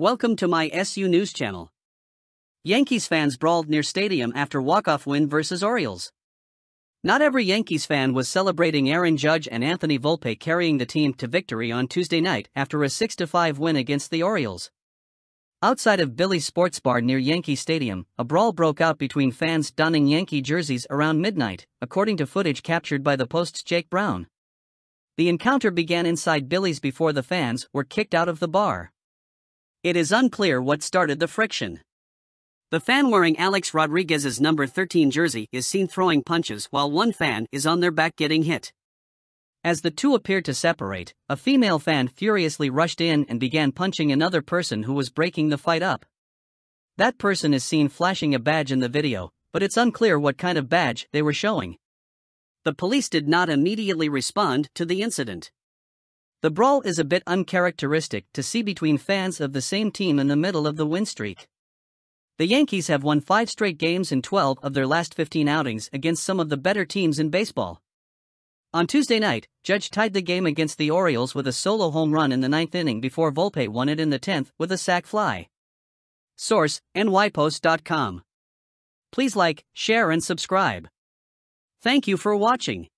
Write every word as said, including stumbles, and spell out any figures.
Welcome to my S U News Channel. Yankees fans brawled near stadium after walk-off win versus Orioles. Not every Yankees fan was celebrating Aaron Judge and Anthony Volpe carrying the team to victory on Tuesday night after a six to five win against the Orioles. Outside of Billy's sports bar near Yankee Stadium, a brawl broke out between fans donning Yankee jerseys around midnight, according to footage captured by the Post's Jake Brown. The encounter began inside Billy's before the fans were kicked out of the bar. It is unclear what started the friction. The fan wearing Alex Rodriguez's number thirteen jersey is seen throwing punches while one fan is on their back getting hit. As the two appeared to separate, a female fan furiously rushed in and began punching another person who was breaking the fight up. That person is seen flashing a badge in the video, but it's unclear what kind of badge they were showing. The police did not immediately respond to the incident. The brawl is a bit uncharacteristic to see between fans of the same team in the middle of the win streak. The Yankees have won five straight games in twelve of their last fifteen outings against some of the better teams in baseball. On Tuesday night, Judge tied the game against the Orioles with a solo home run in the ninth inning before Volpe won it in the tenth with a sac fly. Source: N Y Post dot com. Please like, share and subscribe. Thank you for watching.